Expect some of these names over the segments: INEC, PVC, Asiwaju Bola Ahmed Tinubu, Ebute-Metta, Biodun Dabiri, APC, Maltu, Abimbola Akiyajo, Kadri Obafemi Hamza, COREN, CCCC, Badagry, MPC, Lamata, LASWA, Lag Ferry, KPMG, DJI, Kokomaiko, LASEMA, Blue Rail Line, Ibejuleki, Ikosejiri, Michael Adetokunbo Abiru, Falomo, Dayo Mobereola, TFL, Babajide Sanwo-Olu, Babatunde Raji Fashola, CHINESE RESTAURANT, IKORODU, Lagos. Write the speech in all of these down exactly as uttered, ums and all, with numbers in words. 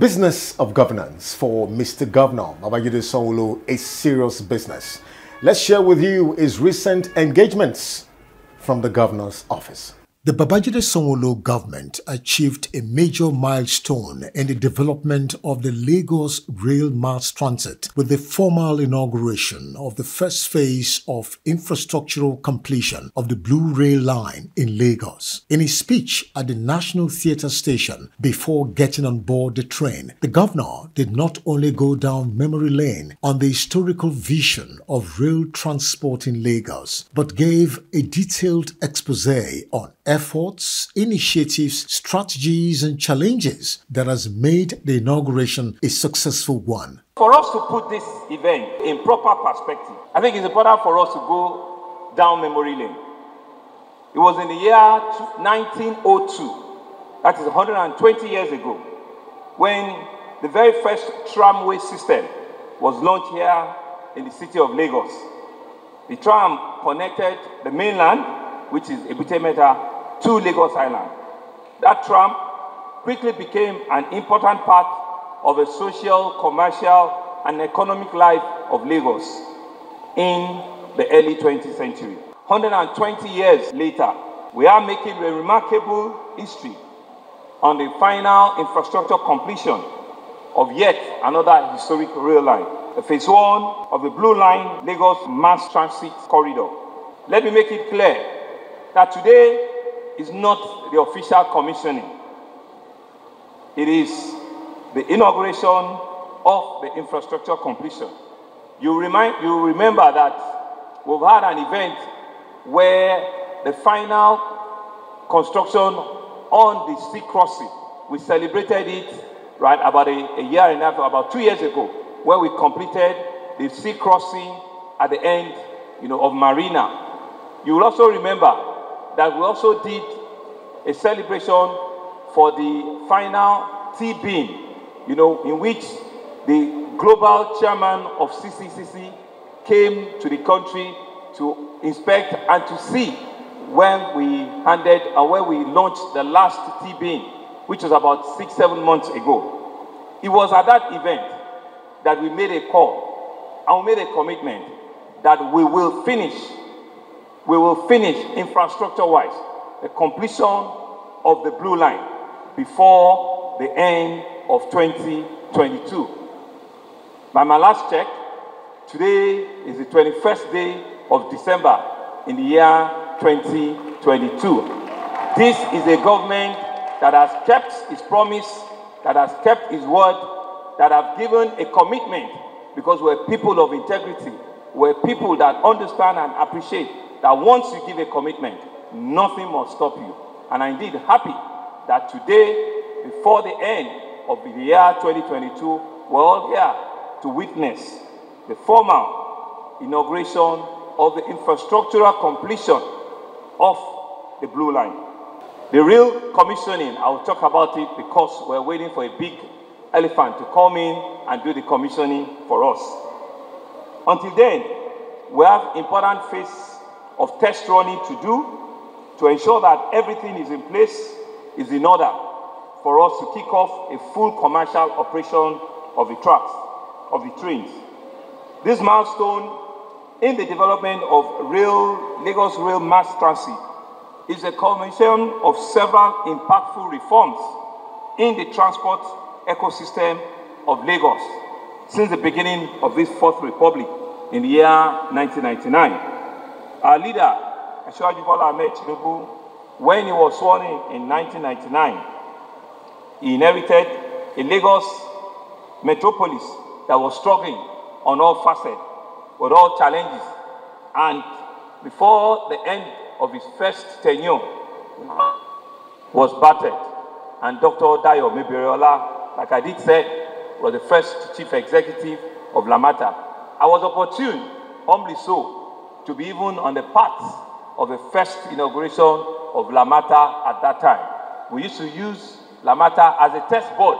business of governance for Mister Governor Babajide Sanwo-Olu is serious business. Let's share with you his recent engagements from the governor's office. The Babajide Sanwo-Olu government achieved a major milestone in the development of the Lagos rail mass transit with the formal inauguration of the first phase of infrastructural completion of the Blue Rail Line in Lagos. In his speech at the National Theatre Station before getting on board the train, the governor did not only go down memory lane on the historical vision of rail transport in Lagos, but gave a detailed exposé on efforts, initiatives, strategies, and challenges that has made the inauguration a successful one. For us to put this event in proper perspective, I think it's important for us to go down memory lane. It was in the year nineteen oh two, that is one hundred twenty years ago, when the very first tramway system was launched here in the city of Lagos. The tram connected the mainland, which is Ebute-Metta, to Lagos Island. That tram quickly became an important part of the social, commercial, and economic life of Lagos in the early twentieth century. one hundred twenty years later, we are making a remarkable history on the final infrastructure completion of yet another historic rail line, the phase one of the Blue Line Lagos Mass Transit Corridor. Let me make it clear that today is not the official commissioning. It is the inauguration of the infrastructure completion. You, remind, you remember that we've had an event where the final construction on the sea crossing, we celebrated it right about a, a year and a half, about two years ago, where we completed the sea crossing at the end you know, of Marina. You will also remember that we also did a celebration for the final T-beam, you know, in which the global chairman of C C C C came to the country to inspect and to see when we handed and when we launched the last T-beam, which was about six, seven months ago. It was at that event that we made a call and we made a commitment that we will finish We will finish infrastructure-wise the completion of the Blue Line before the end of twenty twenty-two. By my last check, today is the twenty-first day of December in the year twenty twenty-two. This is a government that has kept its promise, that has kept its word, that have given a commitment, because we're people of integrity. We're people that understand and appreciate that once you give a commitment, nothing must stop you. And I'm indeed happy that today, before the end of the year twenty twenty-two, we're all here to witness the formal inauguration of the infrastructural completion of the Blue Line. The real commissioning, I'll talk about it because we're waiting for a big elephant to come in and do the commissioning for us. Until then, we have important phases of test running to do to ensure that everything is in place, is in order for us to kick off a full commercial operation of the tracks, of the trains. This milestone in the development of rail, Lagos rail mass transit is a culmination of several impactful reforms in the transport ecosystem of Lagos since the beginning of this Fourth Republic in the year nineteen ninety-nine. Our leader, Asiwaju Bola Ahmed Tinubu, when he was sworn in in nineteen ninety-nine, he inherited a Lagos metropolis that was struggling on all facets, with all challenges. And before the end of his first tenure, was battered. And Doctor Dayo Mobereola, like I did say, was the first chief executive of Lamata. I was opportune, humbly so, to be even on the path of the first inauguration of Lamata at that time. We used to use Lamata as a test board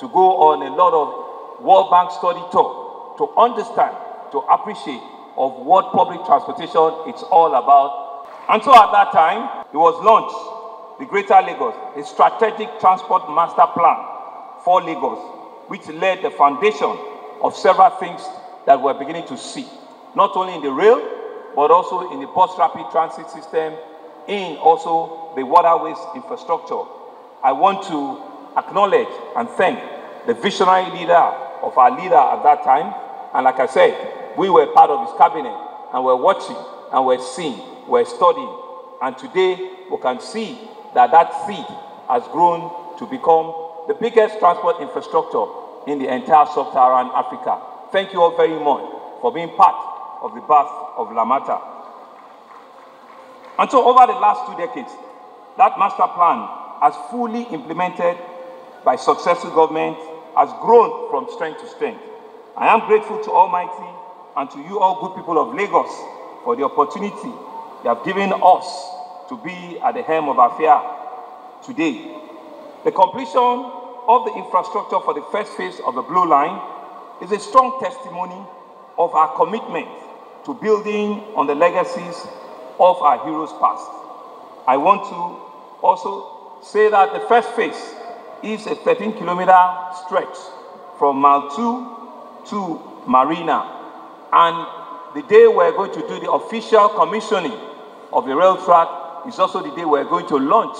to go on a lot of World Bank study tour to understand, to appreciate of what public transportation it's all about. And so at that time, it was launched, the Greater Lagos, a strategic transport master plan for Lagos, which laid the foundation of several things that we're beginning to see, not only in the rail, but also in the bus rapid transit system, in also the waterways infrastructure. I want to acknowledge and thank the visionary leader of our leader at that time. And like I said, we were part of his cabinet, and we're watching, and we're seeing, we're studying. And today, we can see that that seed has grown to become the biggest transport infrastructure in the entire sub-Saharan Africa. Thank you all very much for being part of the birth of Lamata. And so over the last two decades, that master plan, as fully implemented by successive governments, has grown from strength to strength. I am grateful to Almighty and to you all good people of Lagos for the opportunity you have given us to be at the helm of affairs today. The completion of the infrastructure for the first phase of the Blue Line is a strong testimony of our commitment to building on the legacies of our heroes' past. I want to also say that the first phase is a thirteen kilometer stretch from Maltu to Marina, and the day we're going to do the official commissioning of the rail track is also the day we're going to launch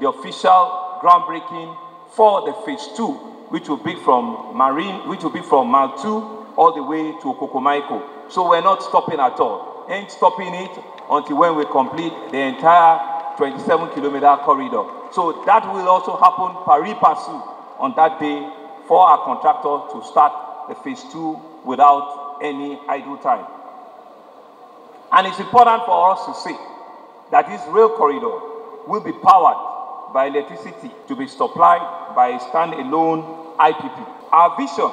the official groundbreaking for the phase two, which will be from Marine, which will be from Maltu all the way to Kokomaiko. So we're not stopping at all. Ain't stopping it until when we complete the entire twenty-seven kilometer corridor. So that will also happen pari passu on that day for our contractor to start the phase two without any idle time. And it's important for us to say that this rail corridor will be powered by electricity to be supplied by a standalone I P P. Our vision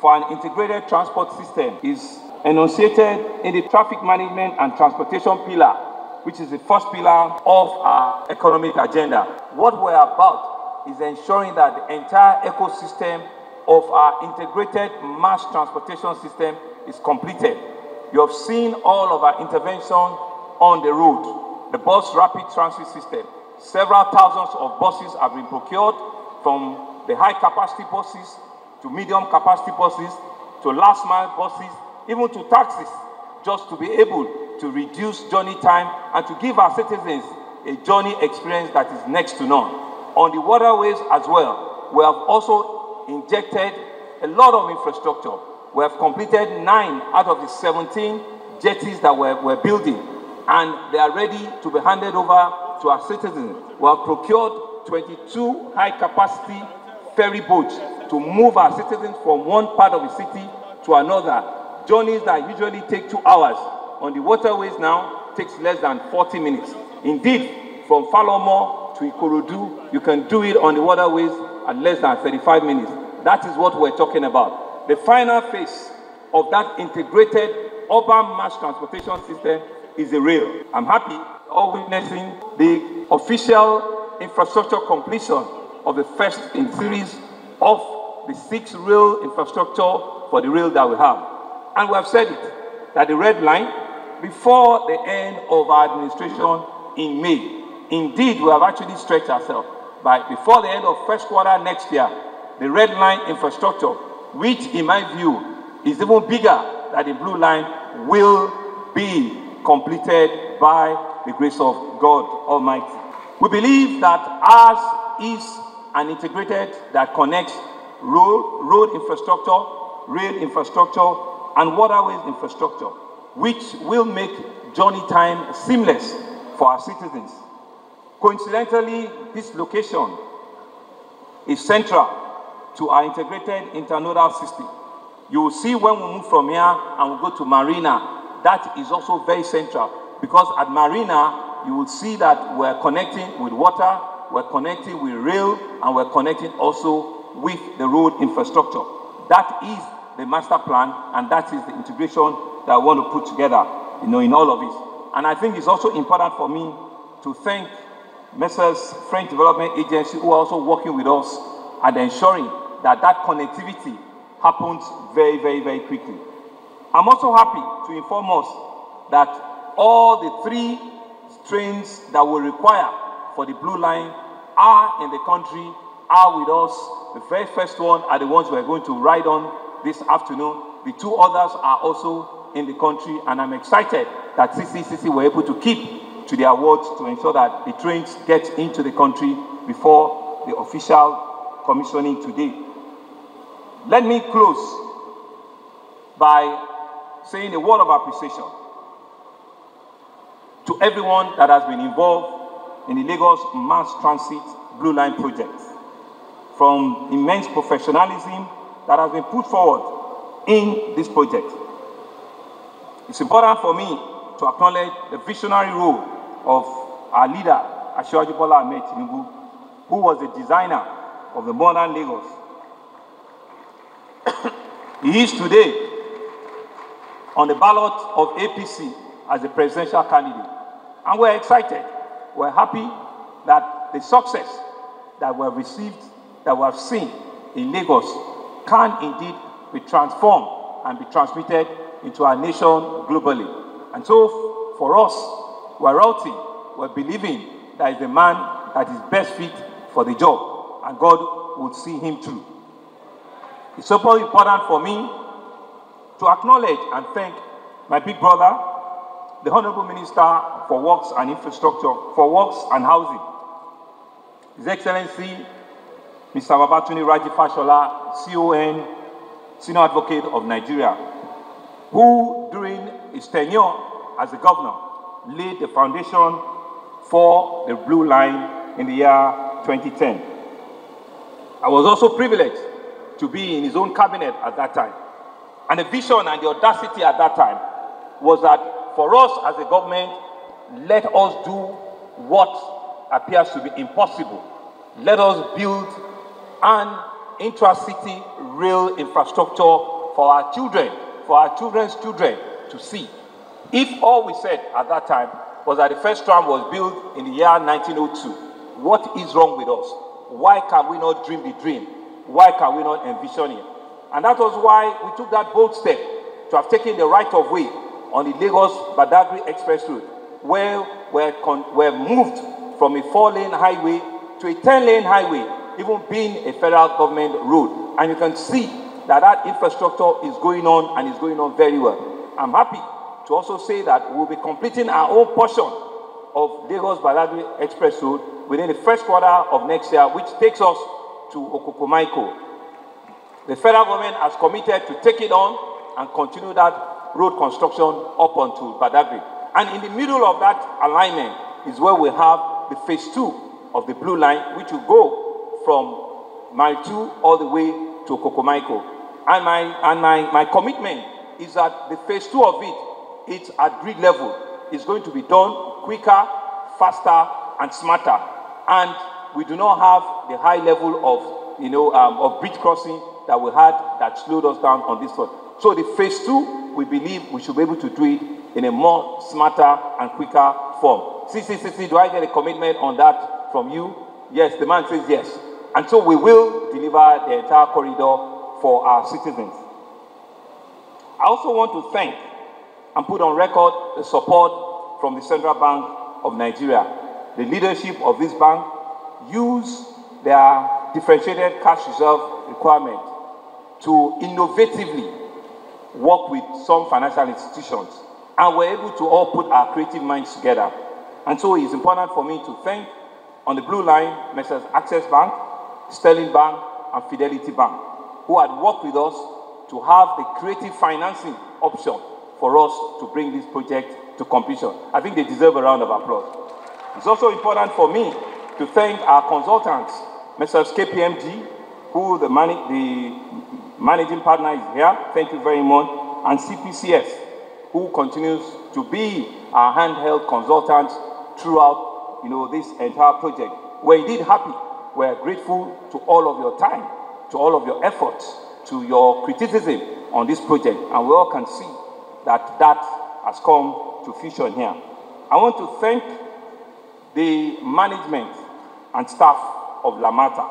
for an integrated transport system is enunciated in the traffic management and transportation pillar, which is the first pillar of our economic agenda. What we're about is ensuring that the entire ecosystem of our integrated mass transportation system is completed. You have seen all of our intervention on the road, the bus rapid transit system. Several thousands of buses have been procured, from the high capacity buses to medium capacity buses to last mile buses, even to taxis, just to be able to reduce journey time and to give our citizens a journey experience that is next to none. On the waterways as well, we have also injected a lot of infrastructure. We have completed nine out of the seventeen jetties that we're, we're building, and they are ready to be handed over to our citizens. We have procured twenty-two high-capacity ferry boats to move our citizens from one part of the city to another. Journeys that usually take two hours on the waterways now takes less than forty minutes. Indeed, from Falomo to Ikorodu, you can do it on the waterways at less than thirty-five minutes. That is what we're talking about. The final phase of that integrated urban mass transportation system is the rail. I'm happy all witnessing the official infrastructure completion of the first in series of the six rail infrastructure for the rail that we have. And we have said it, that the red line, before the end of our administration in May, indeed, we have actually stretched ourselves. By before the end of first quarter next year, the red line infrastructure, which in my view is even bigger than the blue line, will be completed by the grace of God Almighty. We believe that ours is an integrated that connects road, road infrastructure, rail infrastructure, and waterways infrastructure, which will make journey time seamless for our citizens. Coincidentally, this location is central to our integrated internodal system. You will see when we move from here and we go to Marina, that is also very central, because at Marina, you will see that we're connecting with water, we're connecting with rail, and we're connecting also with the road infrastructure. That is the master plan, and that is the integration that I want to put together, you know, in all of it. And I think it's also important for me to thank Messrs French Development Agency, who are also working with us and ensuring that that connectivity happens very, very, very quickly. I'm also happy to inform us that all the three trains that we require for the Blue Line are in the country are with us. The very first one are the ones we are going to ride on this afternoon. The two others are also in the country, and I'm excited that C C C C were able to keep to their word to ensure that the trains get into the country before the official commissioning today. Let me close by saying a word of appreciation to everyone that has been involved in the Lagos Mass Transit Blue Line project, from immense professionalism that has been put forward in this project. It's important for me to acknowledge the visionary role of our leader, Asiwaju Bola Ahmed Tinubu, who was the designer of the modern Lagos. He is today on the ballot of A P C as a presidential candidate. And we're excited. We're happy that the success that we have received, that we have seen in Lagos, can indeed be transformed and be transmitted into our nation globally. And so for us, we're routing, we're believing that is the man that is best fit for the job, and God will see him through. It's so important for me to acknowledge and thank my big brother, the Honorable Minister for Works and Infrastructure, for Works and Housing, His Excellency Mister Babatunde Raji Fashola, C O N, Senior Advocate of Nigeria, who during his tenure as the governor laid the foundation for the Blue Line in the year twenty ten. I was also privileged to be in his own cabinet at that time. And the vision and the audacity at that time was that for us as a government, let us do what appears to be impossible. Let us build an intra-city rail infrastructure for our children, for our children's children to see. If all we said at that time was that the first tram was built in the year nineteen oh two, what is wrong with us? Why can we not dream the dream? Why can we not envision it? And that was why we took that bold step to have taken the right of way on the Lagos-Badagry Express Road, where we're, con we're moved from a four-lane highway to a ten-lane highway, even being a federal government road. And you can see that that infrastructure is going on, and is going on very well. I'm happy to also say that we'll be completing our own portion of Lagos-Badagry Express Road within the first quarter of next year, which takes us to Okokomaiko. The federal government has committed to take it on and continue that road construction up onto Badagry. And in the middle of that alignment is where we have the phase two of the Blue Line, which will go from mile two all the way to Okokomaiko. And my, and my, my commitment is that the phase two of it, it's at grid level. It's going to be done quicker, faster, and smarter. And we do not have the high level of, you know, um, of bridge crossing that we had that slowed us down on this one. So the phase two, we believe we should be able to do it in a more smarter and quicker form. C C C C, do I get a commitment on that from you? Yes, the man says yes. And so we will deliver the entire corridor for our citizens. I also want to thank and put on record the support from the Central Bank of Nigeria. The leadership of this bank used their differentiated cash reserve requirement to innovatively work with some financial institutions, and we're able to all put our creative minds together. And so it's important for me to thank on the Blue Line, Messrs Access Bank, Sterling Bank, and Fidelity Bank, who had worked with us to have the creative financing option for us to bring this project to completion. I think they deserve a round of applause. It's also important for me to thank our consultants, Messrs K P M G, who the, man the managing partner is here, thank you very much, and C P C S, who continues to be our handheld consultant throughout, you know, this entire project. We're indeed happy, we're grateful to all of your time, to all of your efforts, to your criticism on this project, and we all can see that that has come to fruition here. I want to thank the management and staff of Lamata,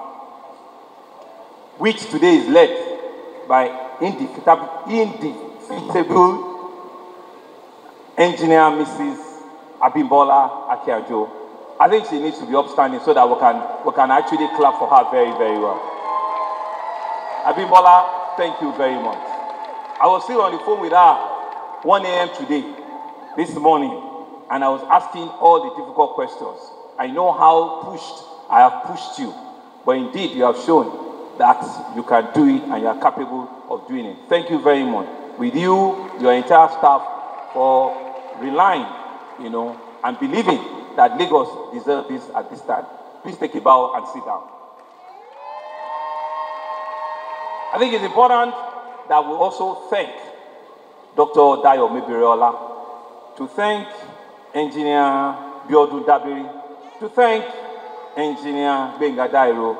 which today is led by indefeatable engineer Missus Abimbola Akiyajo, I think she needs to be upstanding so that we can, we can actually clap for her very, very well. Abimbola, thank you very much. I was still on the phone with her one A M today, this morning, and I was asking all the difficult questions. I know how pushed I have pushed you, but indeed you have shown that you can do it and you are capable of doing it. Thank you very much. With you, your entire staff, for relying, you know, and believing that Lagos deserves this at this time. Please take a bow and sit down. I think it's important that we also thank Doctor Dayo Mobereola, to thank Engineer Biodun Dabiri, to thank Engineer Bengadairo.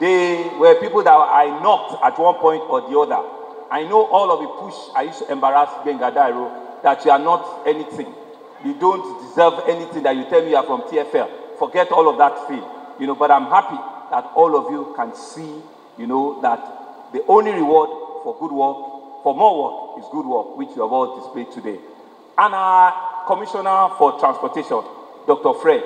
They were people that I knocked at one point or the other. I know all of the push I used to embarrass Bengadairo that you are not anything. You don't deserve anything that you tell me you are from T F L. Forget all of that thing, you know, but I'm happy that all of you can see, you know, that the only reward for good work, for more work, is good work, which you have all displayed today. And our Commissioner for Transportation, Doctor Fred,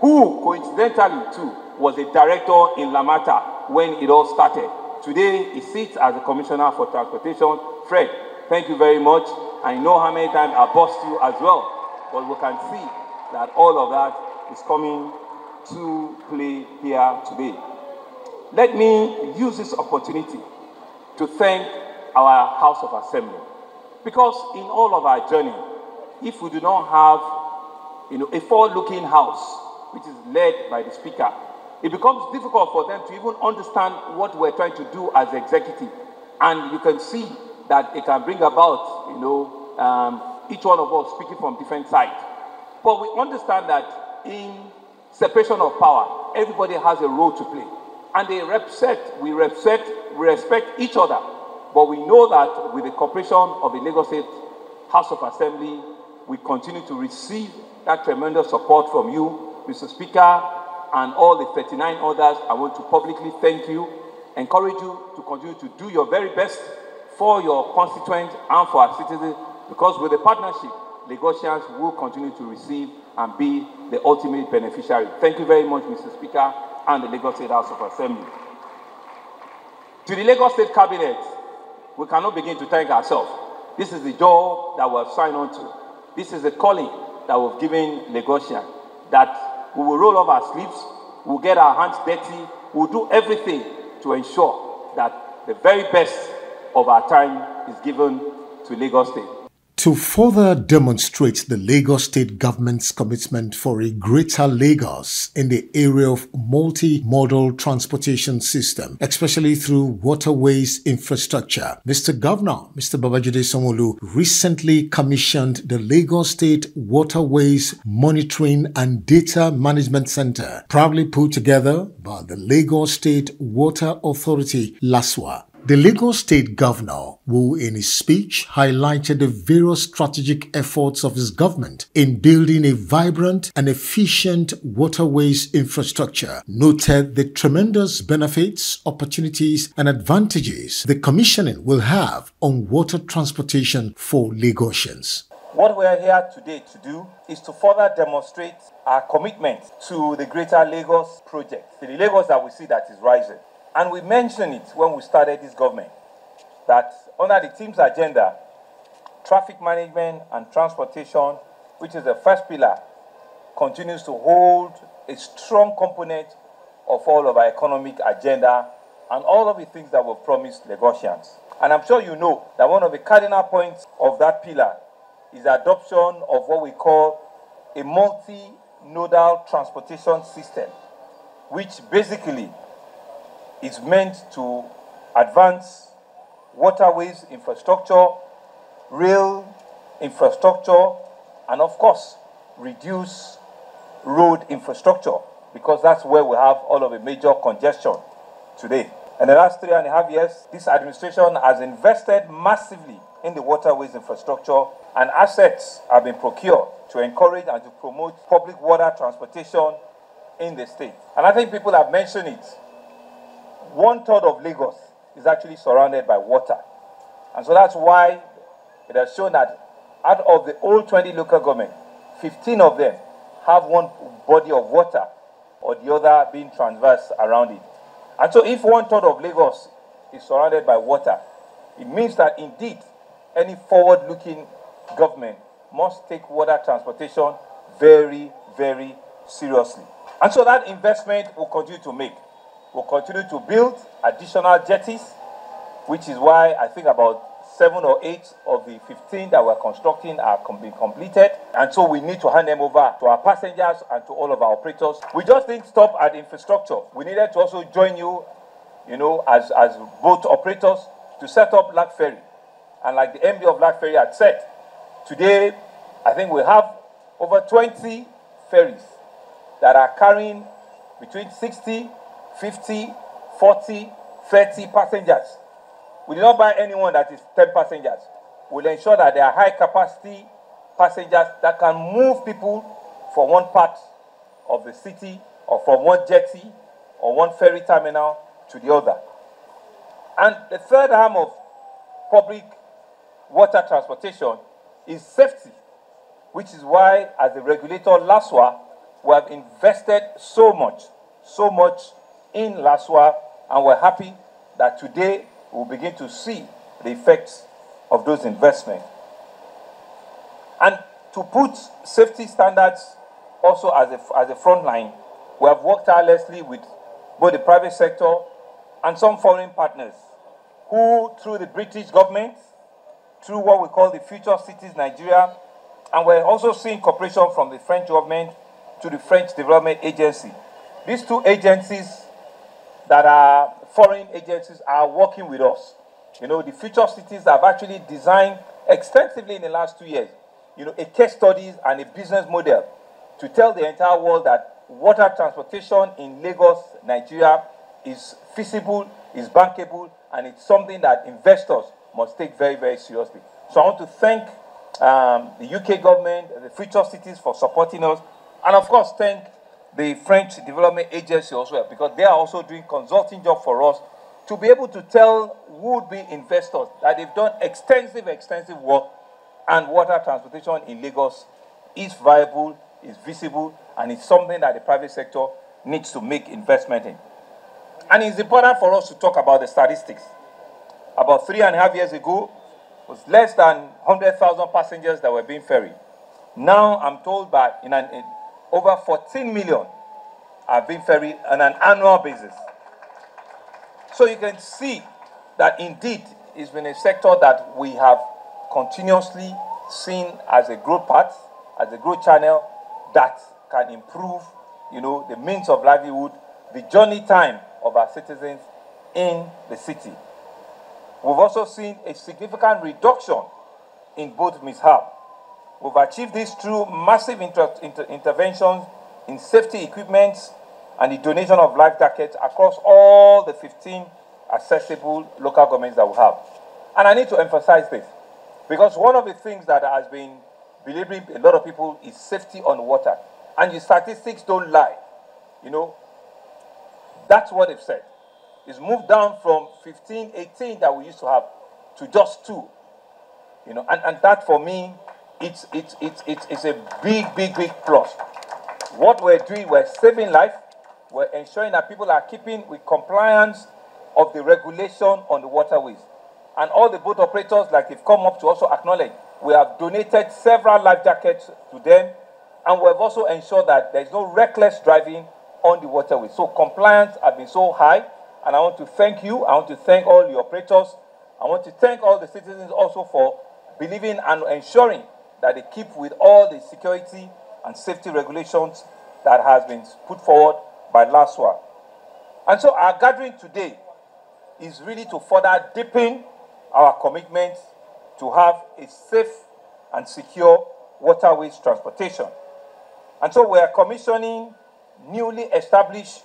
who coincidentally too was a director in Lamata when it all started. Today, he sits as the Commissioner for Transportation. Fred, thank you very much. I know how many times I bossed you as well, but we can see that all of that is coming to play here today. Let me use this opportunity to thank our House of Assembly, because in all of our journey, if we do not have, you know, a forward-looking House, which is led by the Speaker, it becomes difficult for them to even understand what we're trying to do as executive. And you can see that it can bring about, you know, um, each one of us speaking from different sides. But we understand that in separation of power, everybody has a role to play. And they represent, we represent, we respect each other. But we know that with the cooperation of the Lagos State House of Assembly, we continue to receive that tremendous support from you, Mister Speaker, and all the thirty-nine others. I want to publicly thank you, encourage you to continue to do your very best for your constituents and for our citizens, because with the partnership, Lagosians will continue to receive and be the ultimate beneficiary. Thank you very much, Mister Speaker, and the Lagos State House of Assembly. To the Lagos State Cabinet, we cannot begin to thank ourselves. This is the job that we have signed on to. This is the calling that we've given Lagosians, that we will roll off our sleeves, we'll get our hands dirty, we'll do everything to ensure that the very best of our time is given to Lagos State. To further demonstrate the Lagos State government's commitment for a greater Lagos in the area of multi-modal transportation system, especially through waterways infrastructure, Mister Governor, Mister Babajide Sanwo-Olu, recently commissioned the Lagos State Waterways Monitoring and Data Management Center, proudly put together by the Lagos State Water Authority, LASWA. The Lagos State Governor, who in his speech highlighted the various strategic efforts of his government in building a vibrant and efficient waterways infrastructure, noted the tremendous benefits, opportunities, and advantages the commissioning will have on water transportation for Lagosians. What we are here today to do is to further demonstrate our commitment to the Greater Lagos project, the Lagos that we see that is rising. And we mentioned it when we started this government, that under the team's agenda, traffic management and transportation, which is the first pillar, continues to hold a strong component of all of our economic agenda and all of the things that were promised Lagosians. And I'm sure you know that one of the cardinal points of that pillar is the adoption of what we call a multi-nodal transportation system, which basically is meant to advance waterways infrastructure, rail infrastructure, and of course, reduce road infrastructure, because that's where we have all of the major congestion today. In the last three and a half years, this administration has invested massively in the waterways infrastructure, and assets have been procured to encourage and to promote public water transportation in the state. And I think people have mentioned it. One third of Lagos is actually surrounded by water. And so that's why it has shown that out of the old twenty local government, fifteen of them have one body of water or the other being transversed around it. And so if one third of Lagos is surrounded by water, it means that indeed any forward-looking government must take water transportation very, very seriously. And so that investment will continue to make. We'll continue to build additional jetties, which is why I think about seven or eight of the fifteen that we're constructing are being completed. And so we need to hand them over to our passengers and to all of our operators. We just didn't stop at infrastructure. We needed to also join you, you know, as, as boat operators to set up Lag Ferry. And like the M D of Lag Ferry had said, today I think we have over twenty ferries that are carrying between sixty, fifty, forty, thirty passengers. We do not buy anyone that is ten passengers. We'll ensure that there are high capacity passengers that can move people from one part of the city or from one jetty or one ferry terminal to the other. And the third arm of public water transportation is safety, which is why as the regulator LASWA, we have invested so much, so much in LASWA, and we're happy that today we'll begin to see the effects of those investments. And to put safety standards also as a, as a front line, we have worked tirelessly with both the private sector and some foreign partners who, through the British government, through what we call the Future Cities Nigeria, and we're also seeing cooperation from the French government to the French Development Agency. These two agencies that are foreign agencies are working with us. You know, the Future Cities have actually designed extensively in the last two years, you know, a case studies and a business model to tell the entire world that water transportation in Lagos, Nigeria is feasible, is bankable, and it's something that investors must take very, very seriously. So I want to thank um, the U K government, the Future Cities for supporting us, and of course thank the French Development Agency as well, because they are also doing consulting job for us to be able to tell would-be investors that they've done extensive, extensive work, and water transportation in Lagos is viable, is visible, and it's something that the private sector needs to make investment in. And it's important for us to talk about the statistics. About three and a half years ago, it was less than one hundred thousand passengers that were being ferried. Now I'm told by in an in, over fourteen million are being ferried on an annual basis. So you can see that indeed it's been a sector that we have continuously seen as a growth path, as a growth channel that can improve, you know, the means of livelihood, the journey time of our citizens in the city. We've also seen a significant reduction in both mishaps. We've achieved this through massive inter inter interventions in safety equipment and the donation of life jackets across all the fifteen accessible local governments that we have. And I need to emphasize this, because one of the things that has been believing a lot of people is safety on water. And the statistics don't lie. You know, that's what they've said. It's moved down from fifteen, eighteen that we used to have to just two. You know, and, and that for me, It's, it's, it's, it's, it's a big, big, big plus. What we're doing, we're saving life. We're ensuring that people are keeping with compliance of the regulation on the waterways. And all the boat operators, like they've come up to also acknowledge, we have donated several life jackets to them. And we've also ensured that there's no reckless driving on the waterways. So compliance has been so high. And I want to thank you. I want to thank all the operators. I want to thank all the citizens also for believing and ensuring that they keep with all the security and safety regulations that has been put forward by LASWA. And so our gathering today is really to further deepen our commitment to have a safe and secure waterways transportation. And so we are commissioning newly established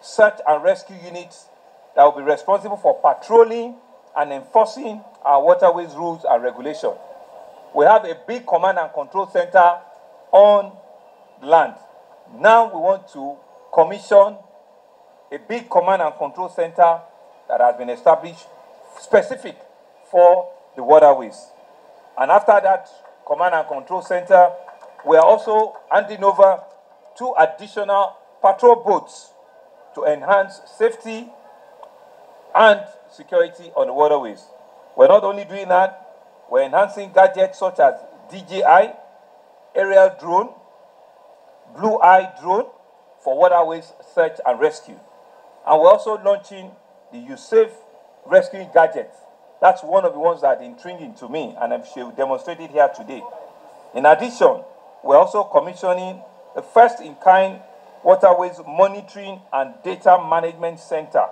search and rescue units that will be responsible for patrolling and enforcing our waterways rules and regulations. We have a big command and control center on land. Now we want to commission a big command and control center that has been established specific for the waterways. And after that command and control center, we are also handing over two additional patrol boats to enhance safety and security on the waterways. We're not only doing that, we're enhancing gadgets such as D J I, aerial drone, blue eye drone for waterways search and rescue. And we're also launching the U SAFE rescue gadget. That's one of the ones that are intriguing to me, and I've demonstrated here today. In addition, we're also commissioning the first-in-kind Waterways Monitoring and Data Management Center.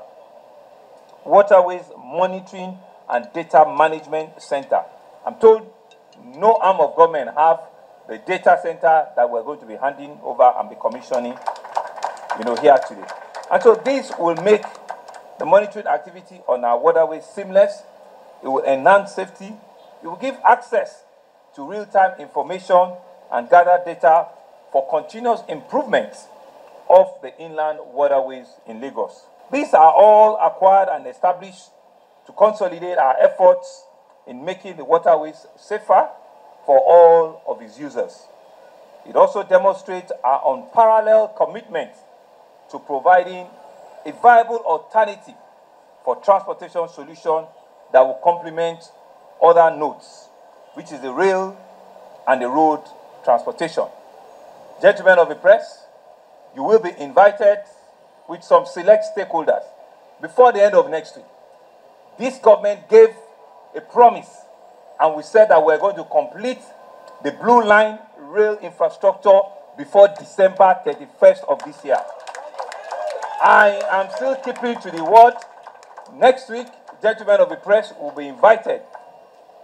Waterways Monitoring and Data Management Center. I'm told no arm of government have the data center that we're going to be handing over and be commissioning, you know, here today. And so this will make the monitoring activity on our waterways seamless. It will enhance safety. It will give access to real-time information and gather data for continuous improvements of the inland waterways in Lagos. These are all acquired and established to consolidate our efforts in making the waterways safer for all of its users. It also demonstrates our unparalleled commitment to providing a viable alternative for transportation solution that will complement other nodes, which is the rail and the road transportation. Gentlemen of the press, you will be invited with some select stakeholders before the end of next week. This government gave a promise, and we said that we're going to complete the Blue Line rail infrastructure before December thirty-first of this year. I am still keeping to the word. Next week, gentlemen of the press will be invited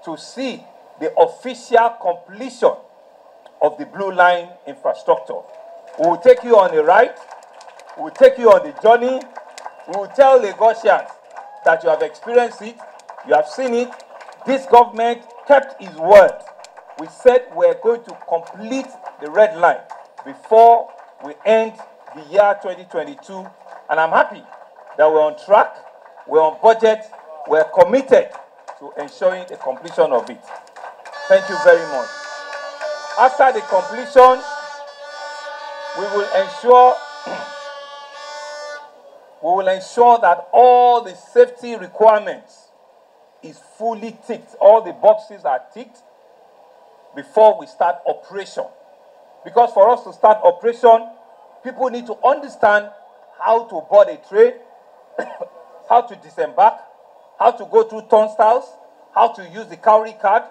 to see the official completion of the Blue Line infrastructure. We will take you on the ride, we will take you on the journey, we will tell Lagosians that you have experienced it, you have seen it. This government kept its word. We said we're going to complete the red line before we end the year twenty twenty-two, and I'm happy that we're on track, we're on budget, we're committed to ensuring the completion of it. Thank you very much. After the completion, we will ensure we will ensure that all the safety requirements is fully ticked. All the boxes are ticked before we start operation. Because for us to start operation, people need to understand how to board a train, how to disembark, how to go through turnstiles, how to use the cowrie card,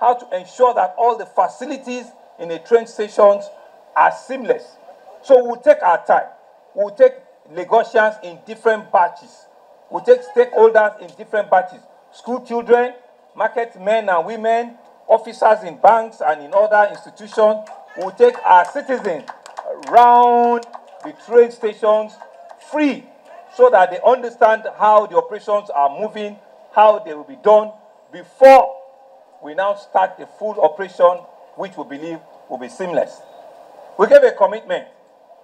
how to ensure that all the facilities in the train stations are seamless. So we'll take our time. We'll take Lagosians in different batches. We'll take stakeholders in different batches. School children, market men and women, officers in banks and in other institutions. We'll take our citizens around the train stations free so that they understand how the operations are moving, how they will be done before we now start the full operation, which we believe will be seamless. We gave a commitment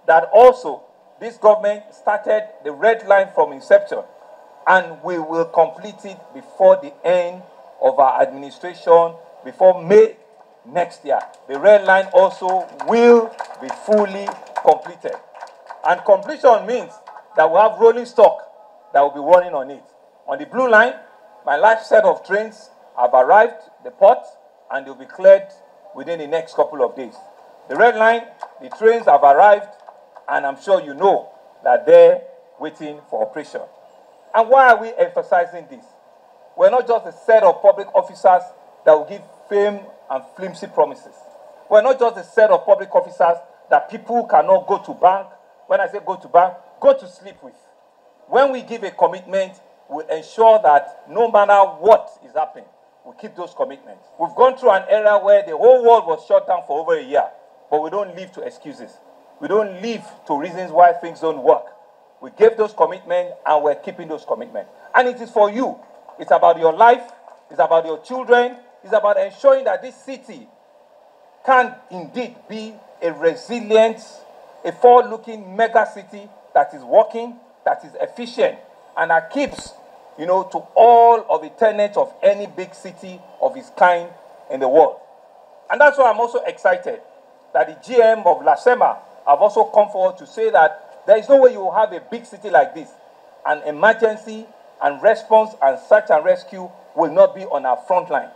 that also this government started the red line from inception, and we will complete it before the end of our administration, before May next year. The red line also will be fully completed. And completion means that we have rolling stock that will be running on it. On the Blue Line, my last set of trains have arrived, the port, and they'll be cleared within the next couple of days. The Red Line, the trains have arrived, and I'm sure you know that they're waiting for operation. And why are we emphasizing this? We're not just a set of public officers that will give fame and flimsy promises. We're not just a set of public officers that people cannot go to bank. When I say go to bank, go to sleep with. When we give a commitment, we ensure that no matter what is happening, we keep those commitments. We've gone through an era where the whole world was shut down for over a year, but we don't live to excuses. We don't live to reasons why things don't work. We gave those commitments, and we're keeping those commitments. And it is for you. It's about your life. It's about your children. It's about ensuring that this city can indeed be a resilient, a forward-looking mega city that is working, that is efficient, and that keeps, you know, to all of the tenets of any big city of its kind in the world. And that's why I'm also excited that the G M of LASEMA have also come forward to say that there is no way you will have a big city like this, an emergency and response and search and rescue will not be on our front line.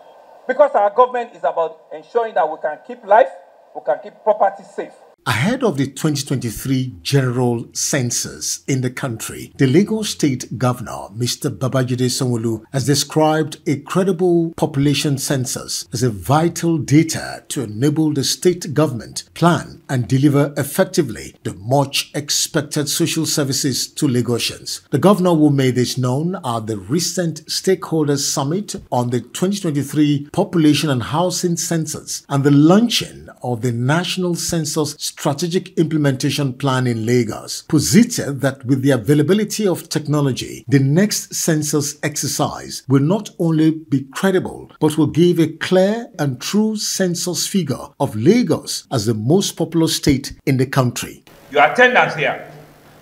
Because our government is about ensuring that we can keep life, we can keep property safe. Ahead of the twenty twenty-three general census in the country, the Lagos State Governor, Mister Babajide Sanwo-Olu, has described a credible population census as a vital data to enable the state government plan and deliver effectively the much-expected social services to Lagosians. The governor who made this known at the recent stakeholders summit on the twenty twenty-three population and housing census and the launching of the National Census Strategic Implementation Plan in Lagos, posited that with the availability of technology, the next census exercise will not only be credible, but will give a clear and true census figure of Lagos as the most populous state in the country. Your attendance here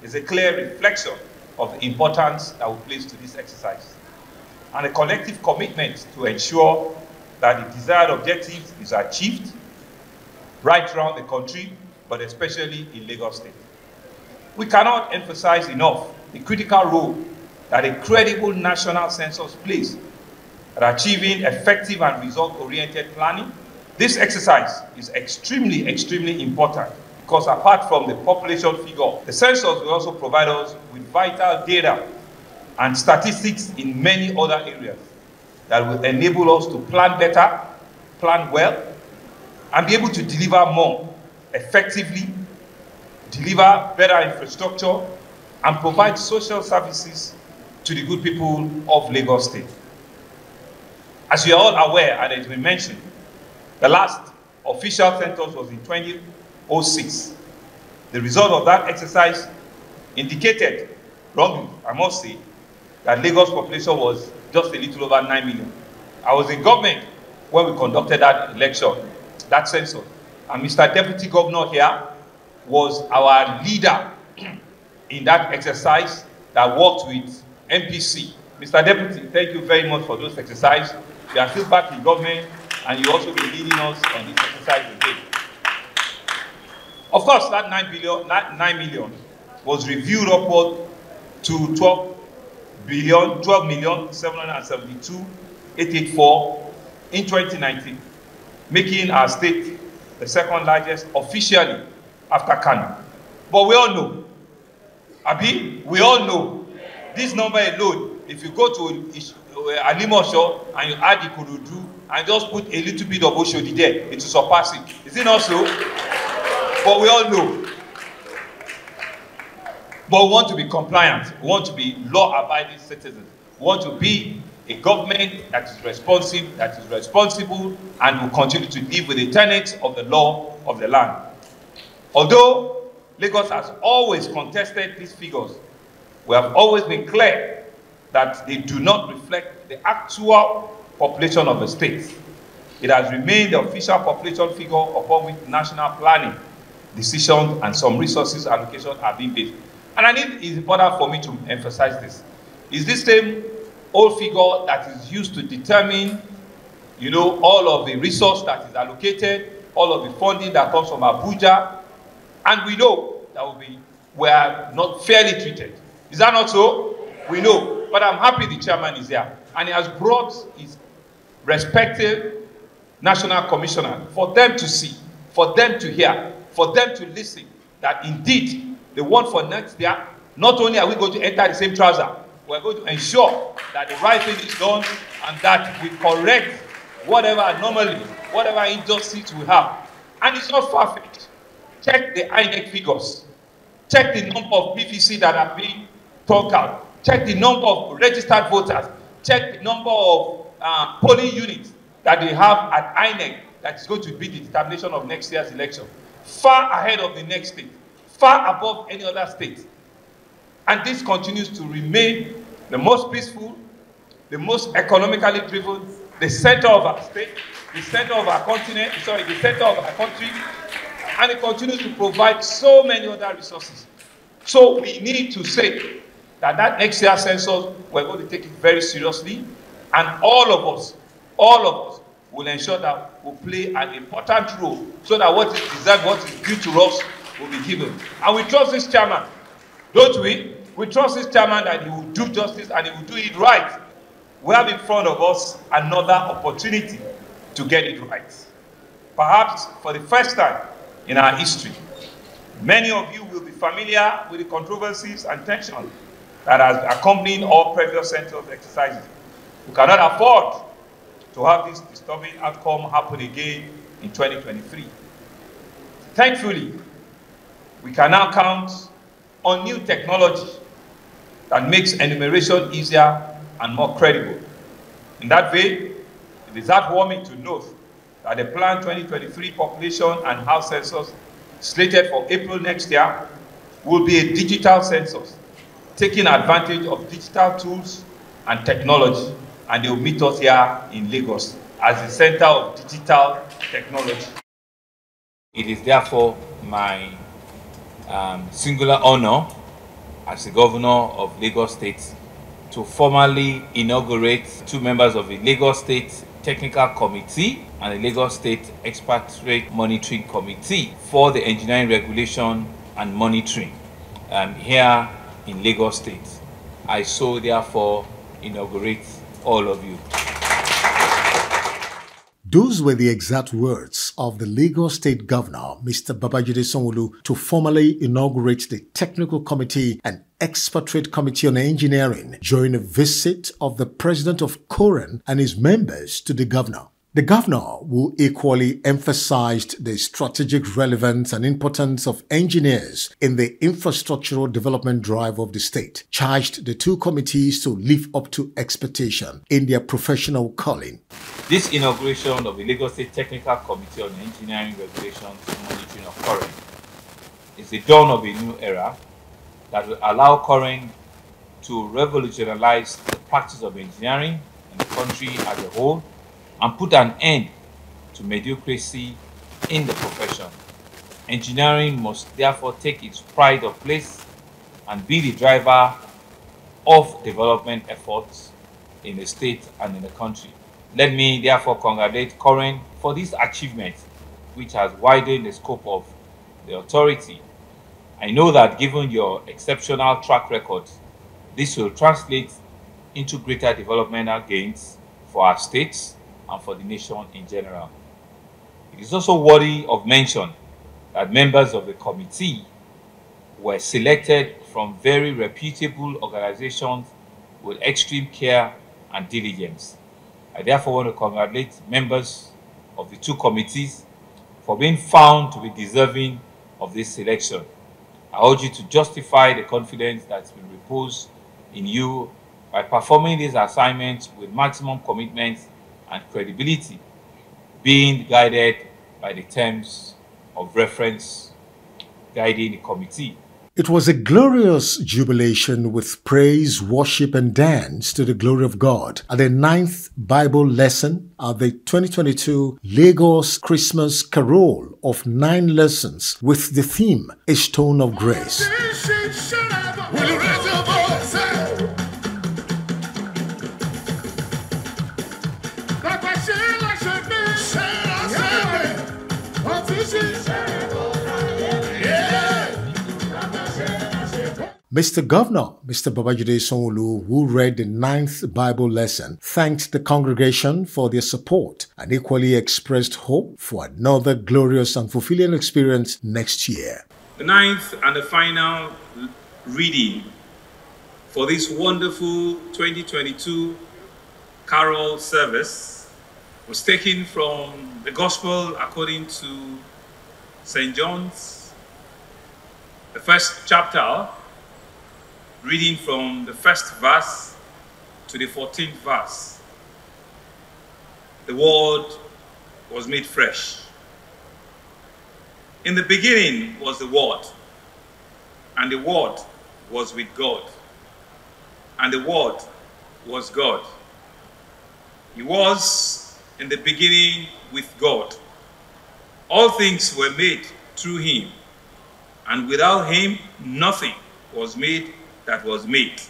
is a clear reflection of the importance that we place to this exercise and a collective commitment to ensure that the desired objective is achieved right around the country, but especially in Lagos State. We cannot emphasize enough the critical role that a credible national census plays in achieving effective and result-oriented planning. This exercise is extremely, extremely important because apart from the population figure, the census will also provide us with vital data and statistics in many other areas that will enable us to plan better, plan well, and be able to deliver more effectively, deliver better infrastructure, and provide social services to the good people of Lagos State. As you are all aware, and as we mentioned, the last official census was in two thousand six. The result of that exercise indicated, wrongly, I must say, that Lagos population was just a little over nine million. I was in government when we conducted that election, that census. And Mister Deputy Governor here was our leader in that exercise that worked with M P C. Mister Deputy, thank you very much for those exercises. You are still back in government and you also be leading us on this exercise again. Of course, that nine billion, that nine million was reviewed upward to twelve billion, twelve million seven hundred seventy-two thousand eight hundred eighty-four in twenty nineteen, making our state the second largest officially after Kano. But we all know, Abi, we all know, this number alone, if you go to Alimosho and you add Ikorodu and just put a little bit of Oshodi there, it will surpass it. Is it not so? But we all know. But we want to be compliant. We want to be law-abiding citizens. We want to be a government that is responsive, that is responsible, and will continue to live with the tenets of the law of the land. Although Lagos has always contested these figures, we have always been clear that they do not reflect the actual population of the state. It has remained the official population figure upon which national planning, decisions, and some resources allocation are being based. And I think it is important for me to emphasize this. Is this same old figure that is used to determine, you know, all of the resource that is allocated, all of the funding that comes from Abuja, and we know that we'll be, we are not fairly treated. Is that not so? We know. But I'm happy the chairman is here, and he has brought his respective national commissioner for them to see, for them to hear, for them to listen, that indeed, the one for next year, not only are we going to enter the same trouser, we're going to ensure that the right thing is done and that we correct whatever anomalies, whatever injustice we have. And it's not far-fetched. Check the I N E C figures. Check the number of P V C that are being talked out. Check the number of registered voters. Check the number of uh, polling units that they have at I N E C that is going to be the determination of next year's election. Far ahead of the next state. Far above any other state. And this continues to remain the most peaceful, the most economically driven, the center of our state, the center of our continent, sorry, the center of our country, and it continues to provide so many other resources. So we need to say that that next year census, we're going to take it very seriously, and all of us, all of us, will ensure that we play an important role so that what is deserved, what is due to us, will be given. And we trust this chairman, don't we? We trust this chairman that he will do justice and he will do it right. We have in front of us another opportunity to get it right. Perhaps for the first time in our history, many of you will be familiar with the controversies and tension that has accompanied all previous central exercises. We cannot afford to have this disturbing outcome happen again in twenty twenty-three. Thankfully, we can now count on new technology that makes enumeration easier and more credible. In that way, it is heartwarming to note that the planned twenty twenty-three population and house census slated for April next year will be a digital census, taking advantage of digital tools and technology, and they will meet us here in Lagos as the center of digital technology. It is therefore my um, singular honor as the governor of Lagos State to formally inaugurate two members of the Lagos State Technical Committee and the Lagos State Expatriate Monitoring Committee for the engineering regulation and monitoring um, here in Lagos State. I so therefore inaugurate all of you. Those were the exact words of the Lagos State Governor, Mister Babajide Sanwo-Olu, to formally inaugurate the Technical Committee and Expatriate Committee on Engineering during a visit of the President of COREN and his members to the Governor. The governor, who equally emphasized the strategic relevance and importance of engineers in the infrastructural development drive of the state, charged the two committees to live up to expectation in their professional calling. This inauguration of the Lagos State Technical Committee on Engineering Regulations and Monitoring of COREN is the dawn of a new era that will allow COREN to revolutionize the practice of engineering in the country as a whole, and put an end to mediocrity in the profession. Engineering must therefore take its pride of place and be the driver of development efforts in the state and in the country. Let me therefore congratulate COREN for this achievement, which has widened the scope of the authority. I know that given your exceptional track record, this will translate into greater developmental gains for our states and for the nation in general. It is also worthy of mention that members of the committee were selected from very reputable organizations with extreme care and diligence. I therefore want to congratulate members of the two committees for being found to be deserving of this selection. I urge you to justify the confidence that's been reposed in you by performing these assignments with maximum commitment and credibility, being guided by the terms of reference guiding the committee. It was a glorious jubilation with praise, worship, and dance to the glory of God at the ninth Bible lesson at the twenty twenty-two Lagos Christmas Carol of nine lessons with the theme, A Stone of Grace. Mister Governor, Mister Babajide Sanwo-Olu, who read the ninth Bible lesson, thanked the congregation for their support and equally expressed hope for another glorious and fulfilling experience next year. The ninth and the final reading for this wonderful twenty twenty-two carol service was taken from the Gospel according to Saint John's, the first chapter, reading from the first verse to the fourteenth verse. The Word was made flesh. In the beginning was the Word, and the Word was with God, and the Word was God. He was in the beginning with God. All things were made through him, and without him nothing was made that was made.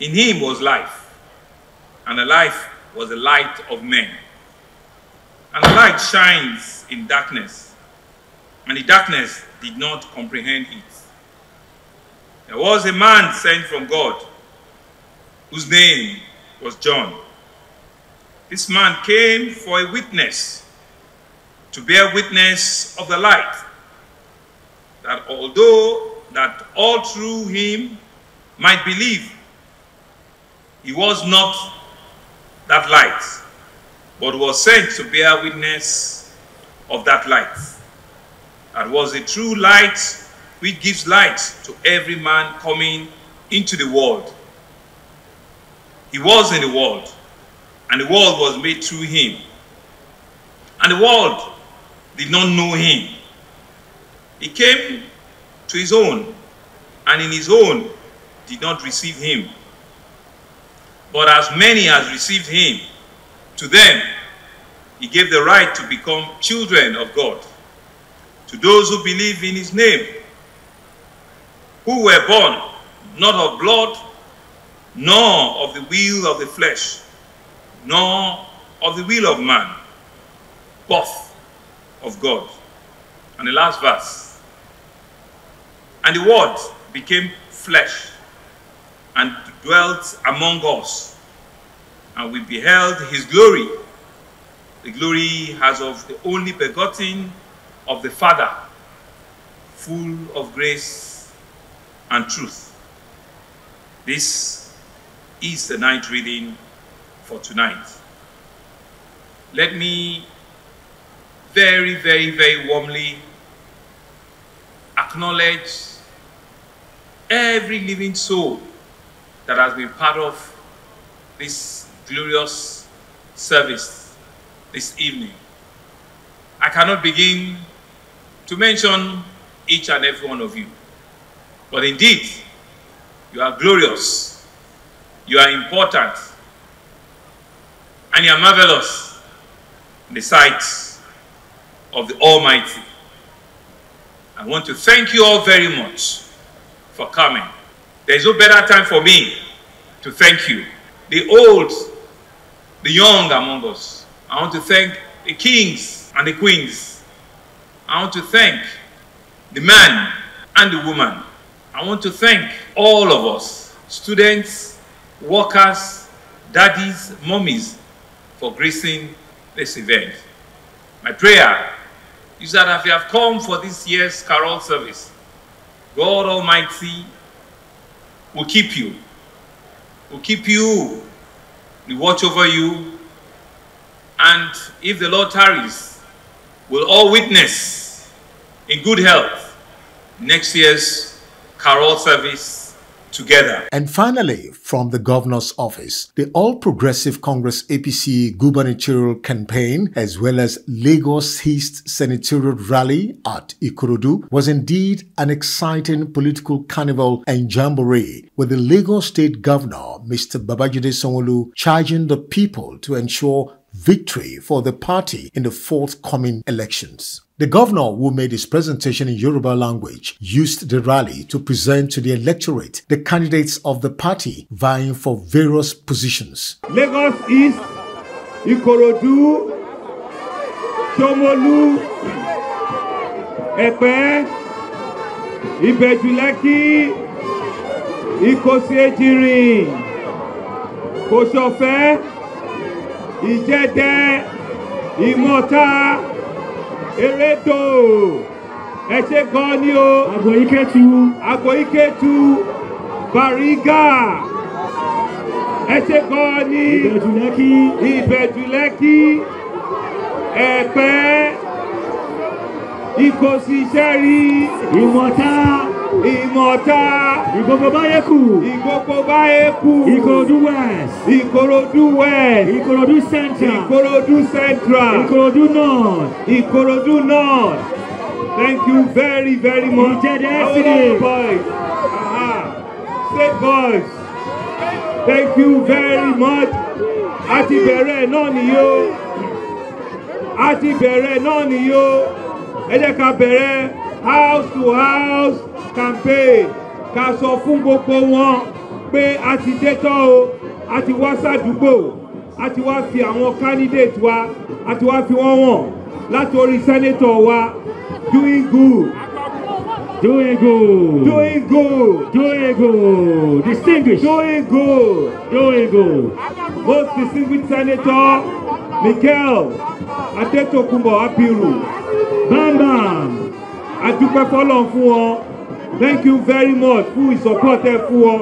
In him was life, and the life was the light of men. And the light shines in darkness, and the darkness did not comprehend it. There was a man sent from God whose name was John. This man came for a witness, to bear witness of the light, that although that all through him might believe, he was not that light, but was sent to bear witness of that light. That was the true light which gives light to every man coming into the world. He was in the world, and the world was made through him, and the world did not know him. He came to his own, and in his own did not receive him. But as many as received him, to them he gave the right to become children of God, to those who believe in his name, who were born not of blood, nor of the will of the flesh, nor of the will of man, but of God. And the last verse, and the word became flesh and dwelt among us, and we beheld his glory, the glory as of the only begotten of the Father, full of grace and truth. This is the night reading for tonight. Let me very, very, very warmly acknowledge every living soul that has been part of this glorious service this evening. I cannot begin to mention each and every one of you, but indeed, you are glorious, you are important, and you are marvelous in the sight of the Almighty. I want to thank you all very much for coming. There is no better time for me to thank you. The old, the young among us. I want to thank the kings and the queens. I want to thank the man and the woman. I want to thank all of us, students, workers, daddies, mummies, for gracing this event. My prayer is that as we have come for this year's carol service, God Almighty will keep you, will keep you, will watch over you, and if the Lord tarries, we'll all witness in good health next year's carol service together. And finally, from the governor's office, the All Progressive Congress A P C gubernatorial campaign, as well as Lagos East senatorial rally at Ikorodu, was indeed an exciting political carnival and jamboree, with the Lagos State Governor, Mister Babajide Sanwo-Olu, charging the people to ensure victory for the party in the forthcoming elections. The governor, who made his presentation in Yoruba language, used the rally to present to the electorate the candidates of the party vying for various positions. Lagos East, Ikorodu, Sanwo-Olu, Epe, Ibejuleki, Ikosejiri, Kosofe, Ijede, Imota, Ereto, Echegonio, Agoiketu, Agoiketu, Bariga, Echegoni, Ibejuleki, Ibejuleki, Epe, Ikosijeri, Imota, Imota, Igogobayeku, Igogobayeku, Ikorodu West, Ikorodu West, Ikorodu Central, Ikorodu Central, Ikorodu North, Ikorodu North. Thank you very, very much. All boys, aha, state boys. Thank you very much. Ati bere noni yo, ati bere noni yo. Edeka bere house to house campaign. Ká sọ fún gbogbo wọn pé a ti détọ́ o, a ti wá sádùúgbò, a ti wá fi àwọn candidate wa, a ti wá fi wọ́n wọ̀n láti orí senator wa doing good. Doing good. Doing good. Doing good. Distinguished. Doing good. Doing good. Most distinguished Senator Michael Adetokunbo Abiru. Bam bam. Adupe fọlọ́run fún ọ. Thank you very much fún ìsọ̀pọ̀tẹ̀ fún ọ.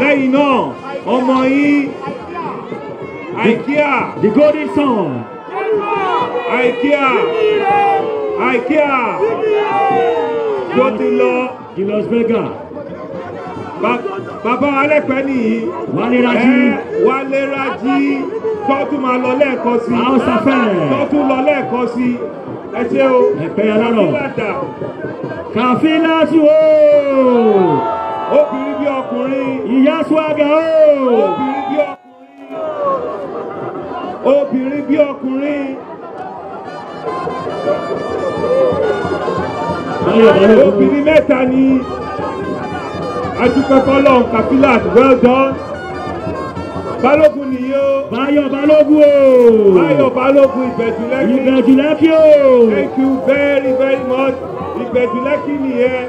Lẹ́yìn náà, ọmọ yín Ikea. The golden son. Ikea. Ikea. Lọ in Las Vegas. Bàbá alẹ́pẹ́ nìyí. Wálé Rájí. Wálé Rájí. Tọ́tún máa lọ lẹ́ẹ̀kan sí. Àwọn sàfẹ́. Tọ́tún lọ lẹ́ẹ̀kan sí. Ẹ ṣe o. Ẹ̀pẹ́ alárọ̀. Kàfínà sí o. Obìnrin bí ọkùnrin. Ìyá Swaga o. Obìnrin bí ọkùnrin. Obìnrin bí ọkùnrin. Obìnrin mẹ́ta ni adúpẹ́fọ́lọ́ Kafilat well done. Balógun nìyí o. Báyọ̀ Balógun o. Báyọ̀ Balógun Ìbẹ̀júlẹ́kì. Ìbẹ̀júlẹ́kì o. Thank you very very much. Ìbẹ̀júlẹ́kì nìyẹn.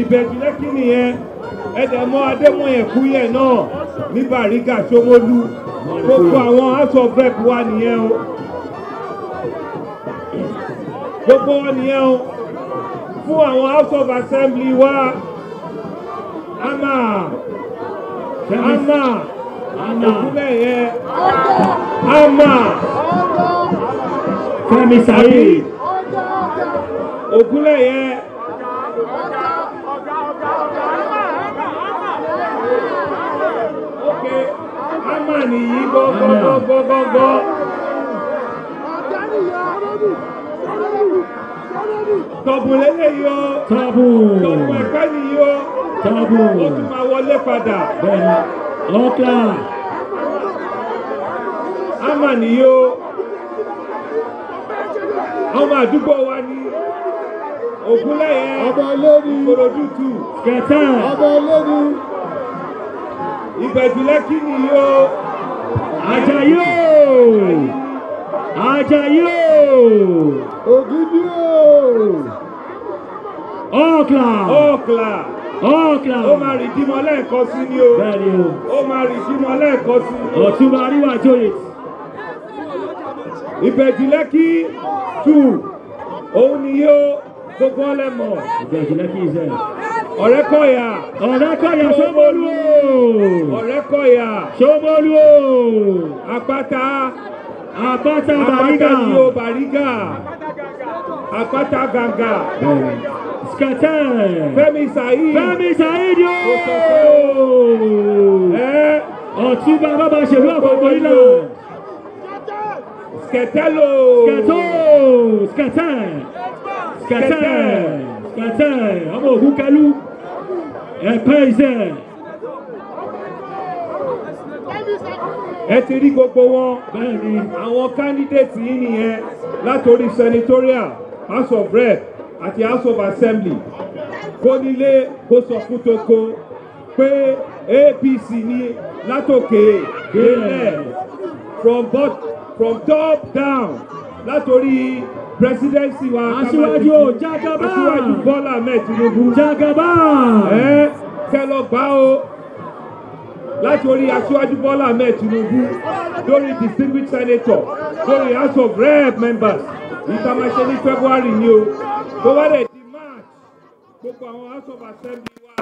Ìbẹ̀júlẹ́kì nìyẹn. Ẹ̀dẹ̀mọ́ Adémọ̀yẹ̀kúyẹ̀ náà ní Bàrígà Ṣómólú. Gbogbo àwọn house of rep wa nìyẹn o. Gbogbo wọn nìyẹn o fún àwọn house of assembly wa ama ama òkúlẹ̀ yẹn ama Fẹ́mi Saheed òkúlẹ̀ yẹn ok ama nìyí gbọ́gbọ́gbọ́gbọ́. Tọ̀bù lélẹ̀ yìí o. Tọ̀bù. Tọ̀bù ẹ̀pẹ́ nìyí o. Tọ̀bù. Ó tún máa wọlé padà. Bẹ́ẹ̀ni. Lọ́kà. Ámà nìyí o. Ọmọ àdúgbò wa ni. Ògúnlẹ̀yẹ. Ọba lórí. Ìkòròdú tù. Kẹ̀tà. Ọba lórí. Ìbẹ̀júlẹ́kì nìyí o. Àjàyí o. Àjàyí o. Ògidì ooo. Ọ̀kla. Ọ̀kla. Ọ̀kla. Ó máa rì dímọ lẹ́ẹ̀kan sí ni o. Bẹ́ẹ̀ni o. Ó máa rì dímọ lẹ́ẹ̀kan sí ni o. Ọ̀túnba Aríwá Joyè. Ìbẹ̀júlẹ́kì tù. Òun ni yóò gbogbo ọlẹ́mọ̀. Ìbẹ̀júlẹ́kì zẹ̀. Ọ̀rẹ́kọ̀yà. Ọ̀rẹ́kọ̀yà Ṣómólú ooo. Ọ̀rẹ́kọ̀yà. Ṣómólú ooo. Àpáta. Àpáta Bàrígà. Àpáta ni o Bàrígà. Àpáta gàgà. Skẹtẹ. Fẹ́mi Saheed. Fẹ́mi Saheed yóò. Ẹ ọ̀túnba bàbá ṣèlú àpapọ̀ yìí náà. Skẹtẹ lò. Skẹtẹ. Skẹtẹ. Skẹtẹ. Skẹtẹ. Ọmọ ògùn kẹlú. Ẹ̀pẹ́ ìṣẹ̀. Ẹ ti rí gbogbo wọn. Bẹ́ẹ̀ni. Àwọn kandidate yìí nìyẹn látòrí senatorial house of rep àti house of assembly. Kó nílé kó sọ fún toko pé A P C ní látòkè délẹ̀ from bot from top down látòrí presidency wa. Aṣíwájú Jagaba. Aṣíwájú Bola Ahmed Tinubu. Jagaba. Ẹ kẹ́ lọ gbá o. Láti orí Aṣíwájú Bọ́lá Ahmed Tinubu lórí distinguished senator lórí house of rep members ìtàmáṣe ní February ni o tó wá lè di March gbogbo àwọn house of assembly wa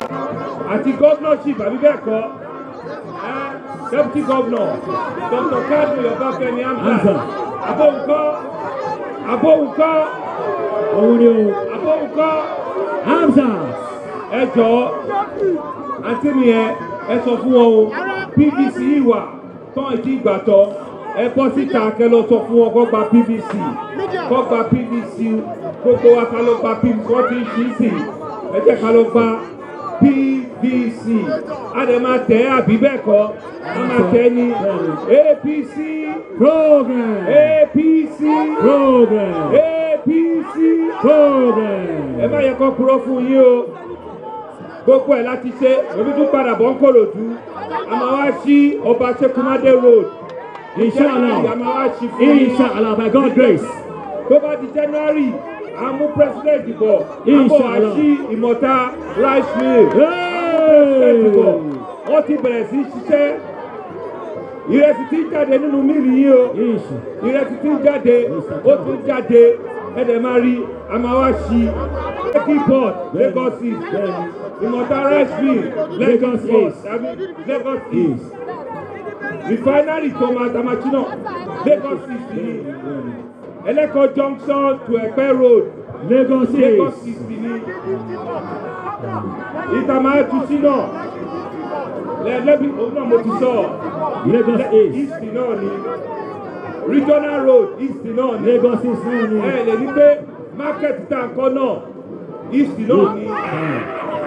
àti governorship àbí bẹ́ẹ̀ kọ́ deputy governor Doctor Kadri Obafemi Hamza abóhunkọ́ abóhunkọ́ òun ni o abóhunkọ́ Hamza ẹ jọ̀ọ́ àti mi yẹn. Ẹ sọ fún wọn o P V C ìwà tán ìdí ìgbàtọ ẹ bọ́ síta kẹ lọ sọ fún wọn kó gba P V C kó gba P V C gbogbo wa ká ló gba P V C wọn ti ń ṣí sí ẹ jẹ́ ká ló gba P V C a lè máa tẹ àbí bẹ́ẹ̀ kọ́ a máa tẹ ní A P C program A P C program A P C program ẹ bá yẹ kó kúrò fún yín o. Gbogbo ẹ̀ láti ṣe omi tún padà bọ̀ ń Kòròdú a máa wá sí ọba Ṣékúmádé road Inshallah Inshallah by God grace. Tó bá di January amú president ìbò àbọ̀ àṣì ìmọ̀ta rice mill amú president ìbò wọ́n ti bẹ̀rẹ̀ sí ṣiṣẹ́ ìrẹsì tí ń jáde nínú mílì yìí o ìrẹsì tí ń jáde ó ti ń jáde ẹ̀dẹ̀ máa rí amáwáṣí ekiport Lagos East ìmọ̀ta rice mill Lagos East Lagos East refinery thomas amachino Lagos East ni Eleko junction to Epe road Lagos East ni Itamaya Tusino lẹ́lẹ́bí òun náà mo ti sọ Lagos East náà ni regional road East náà ni Lagos East náà ni ẹ lè ní pé market tanko náà East náà ni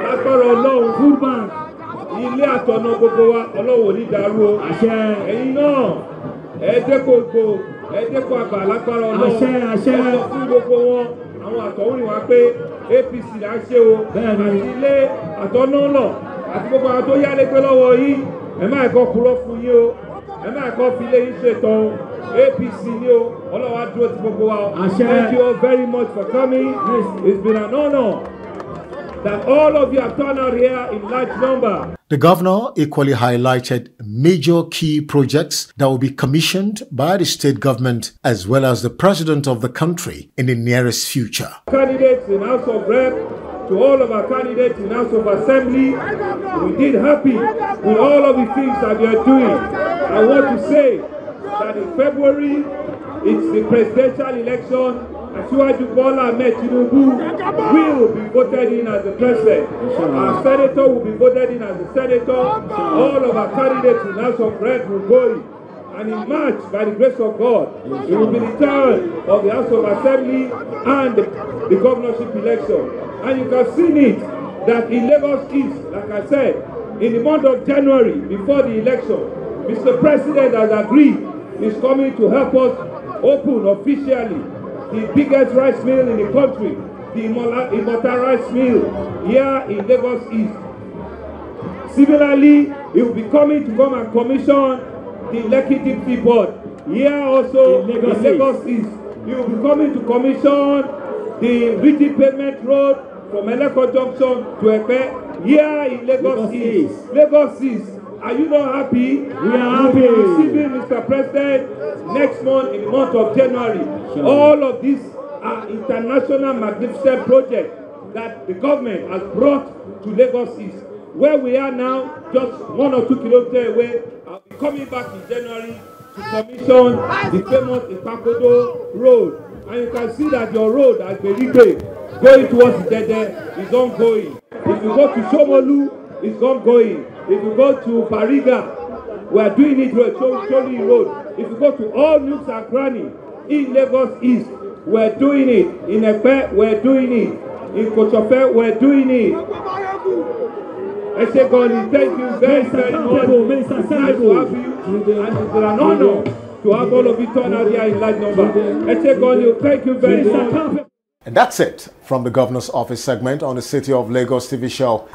lágbára Ọlọ́run food bank ilé àtọ̀nà gbogbo wa Ọlọ́run ò ní dàrú o àṣẹ ẹ̀yin náà ẹ̀ẹ́dẹ́kọ̀gbò ẹ̀ẹ́dẹ́kọ̀ àgbà lágbára Ọlọ́run àṣẹ àṣẹ fún gbogbo wọn àwọn àtọ̀húnrìn wa pé A P C là ń ṣe o àti ilé àtọ̀nà náà àti gbogbo àwọn tó yálé pé lọ́wọ́ yìí ẹ má ẹ̀kọ́ kúrọ́ fún yín o ẹ má ẹ̀kọ́ fi lé yín ṣètò o A P C ni o ọlọ́wà dúró ti gbogbo wa o. Thank you all very much for coming. It's been an honor that all of you have turned out here in large number. The governor equally highlighted major key projects that will be commissioned by the state government as well as the president of the country in the nearest future. Candidates in House of Reps, to all of our candidates in House of Assembly, we did happy with all of the things that we are doing. I want to say that in February, it's the presidential election. Asiwaju Bola Ahmed Tinubu will be voted in as the president. Our senator will be voted in as the senator. All of our candidates in House of Reps will go in. And in March, by the grace of God, it will be the turn of the House of Assembly and the governorship election. And you can see it that in Lagos East, like I said, in the month of January, before the election, Mister President has agreed he's coming to help us open officially the biggest rice mill in the country, the Lamata rice mill here in Lagos East. Similarly, he will be coming to come and commission the executive keyboard here also in Lagos, in Lagos East. East. You will be coming to commission the rigid pavement road from Eleko Junction to Epe here in Lagos, Lagos East. East. Lagos East. Are you not happy? We are happy. You will be receiving Mister President next month in the month of January. Sure. All of these are international magnificent projects that the government has brought to Lagos East. Where we are now, just one or two kilometers away, I'll be coming back in January to commission the famous Ipakodo road. And you can see that your road at Berike going towards Dede is ongoing. If you go to Shomolu, it's ongoing. If you go to Bariga, we are doing it to Sholi Road. If you go to all nooks and crannies in Lagos East, we're doing it. In Epe, we're doing it. In Kochofe, we're doing it. I say, God, thank you very, very much. It's nice to have you, and it's an honor to have all of you turn out here in large number. I say, God, thank you very much. And that's it from the Governor's Office segment on the City of Lagos T V show.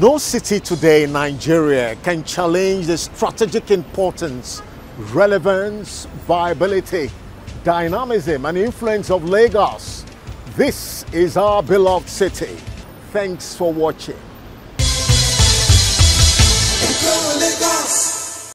No city today in Nigeria can challenge the strategic importance, relevance, viability, dynamism and influence of Lagos. This is our beloved city. Thanks for watching.